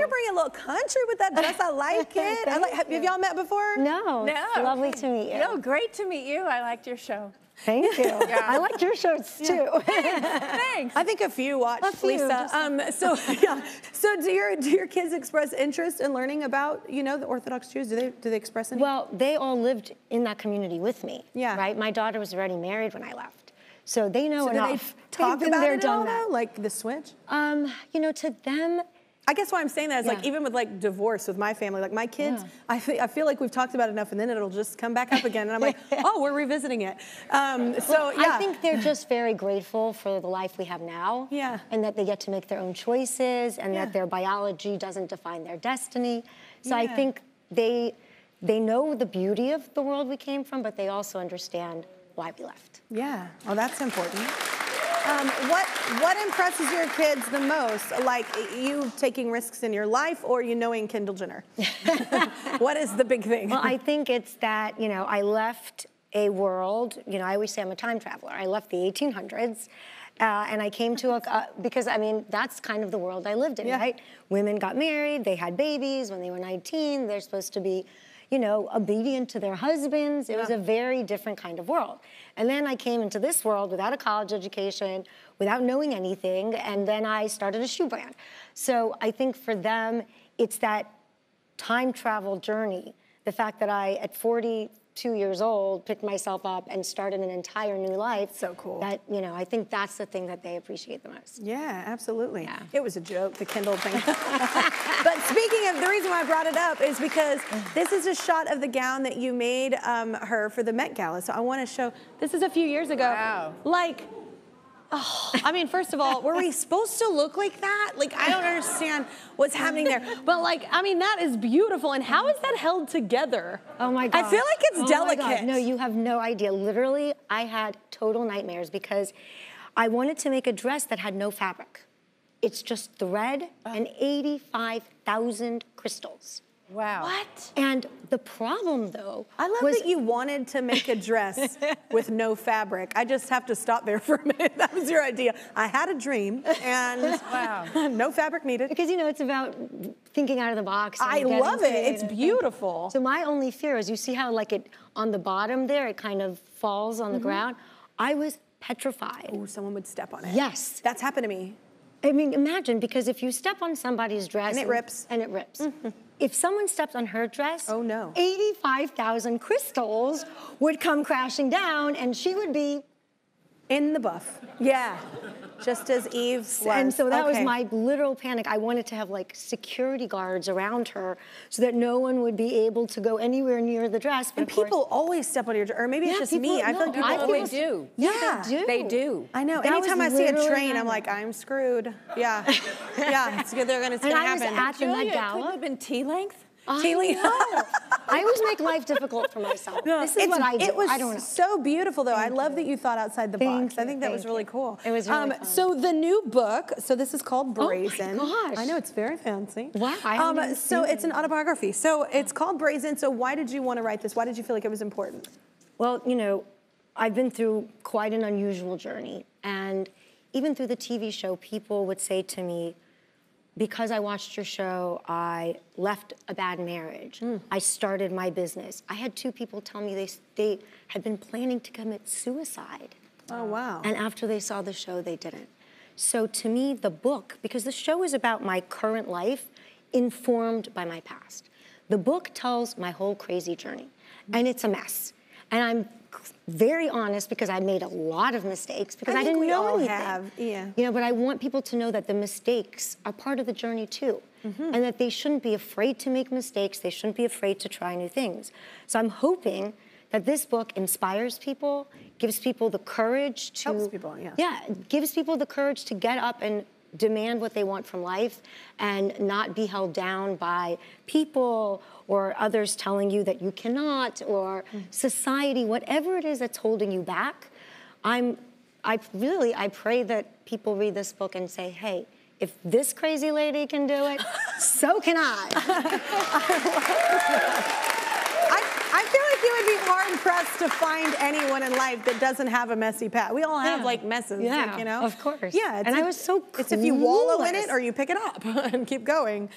you're bringing a little country with that dress. I like it. I like, have y'all met before? No. No. It's lovely to meet you. No, great to meet you. I liked your show. Thank you. Yeah. I liked your shirts too. Thanks. I think a few watched, Lisa. So do your kids express interest in learning about, you know, the Orthodox Jews? Do they express any? Well, they all lived in that community with me. Yeah. Right. My daughter was already married when I left, so they know enough. Talk about it all, though, like the switch. You know, to them. I guess why I'm saying that is like, even with like divorce with my family, like my kids, I feel like we've talked about it enough and then it'll just come back up again. And I'm like, oh, we're revisiting it. I think they're just very grateful for the life we have now. Yeah. And that they get to make their own choices and that their biology doesn't define their destiny. So I think they know the beauty of the world we came from, but they also understand why we left. Yeah, well, that's important. What impresses your kids the most? Like you taking risks in your life or you knowing Kendall Jenner? What is the big thing? Well, I think it's that, you know, I left a world, you know, I always say I'm a time traveler. I left the 1800s and I came to because I mean, that's kind of the world I lived in, right? Women got married, they had babies when they were 19, they're supposed to be, you know, obedient to their husbands. It was a very different kind of world. And then I came into this world without a college education, without knowing anything, and then I started a shoe brand. So I think for them, it's that time travel journey. The fact that I, at 42 years old, picked myself up and started an entire new life. So cool. That, you know, I think that's the thing that they appreciate the most. Yeah, absolutely. Yeah. It was a joke, the Kendall thing. But speaking of, the reason why I brought it up is because this is a shot of the gown that you made her for the Met Gala. So I want to show, this is a few years ago. Wow. Like, oh, I mean, first of all, were we supposed to look like that? Like, I don't understand what's happening there. But like, I mean, that is beautiful. And how is that held together? Oh my God. I feel like it's delicate. No, you have no idea. Literally, I had total nightmares because I wanted to make a dress that had no fabric. It's just thread and 85,000 crystals. Wow. What? And the problem, though, I love that you wanted to make a dress with no fabric. I just have to stop there for a minute. That was your idea. I had a dream, and no fabric needed. Because, you know, it's about thinking out of the box. I love it. It's beautiful. So my only fear is, you see how, like, it on the bottom there, it kind of falls on the ground? I was petrified. Oh, someone would step on it. Yes. That's happened to me. I mean, imagine, because if you step on somebody's dress... And it rips. And it rips. If someone stepped on her dress, oh no, 85,000 crystals would come crashing down and she would be in the buff. Yeah, just as Eve was. And so that was my literal panic. I wanted to have like security guards around her so that no one would be able to go anywhere near the dress. But and people always step on your dress, or maybe it's just me. I feel like people always do. Yeah, they do. They do. I know, that anytime I see a train, I'm like, I'm screwed. Yeah, yeah, it's gonna happen. And I was at the Met Gala. Couldn't have been T-length? I always make life difficult for myself. No, this is what I do. It was so beautiful, though. Thank I love you. That you thought outside the box. I think that was really cool. It was really fun. So the new book, so this is called Brazen. Oh my gosh. I know, it's very fancy. Wow. So it's an autobiography. So it's called Brazen. So why did you want to write this? Why did you feel like it was important? Well, you know, I've been through quite an unusual journey. And even through the TV show, people would say to me, because I watched your show, I left a bad marriage. I started my business. I had two people tell me they had been planning to commit suicide. Oh, wow. And after they saw the show, they didn't. So to me, the book, because the show is about my current life, informed by my past. The book tells my whole crazy journey, and it's a mess. And I'm very honest because I made a lot of mistakes because I didn't know anything. You know, but I want people to know that the mistakes are part of the journey too, and that they shouldn't be afraid to make mistakes. They shouldn't be afraid to try new things. So I'm hoping that this book inspires people, gives people the courage to helps people, gives people the courage to get up and demand what they want from life and not be held down by people or others telling you that you cannot, or society, whatever it is that's holding you back. I pray that people read this book and say, hey, if this crazy lady can do it, so can I. I feel like you would be hard-pressed to find anyone in life that doesn't have a messy past. We all have, like, messes, like, you know? Of course. Yeah. And I was so clueless. It's if you wallow in it or you pick it up and keep going.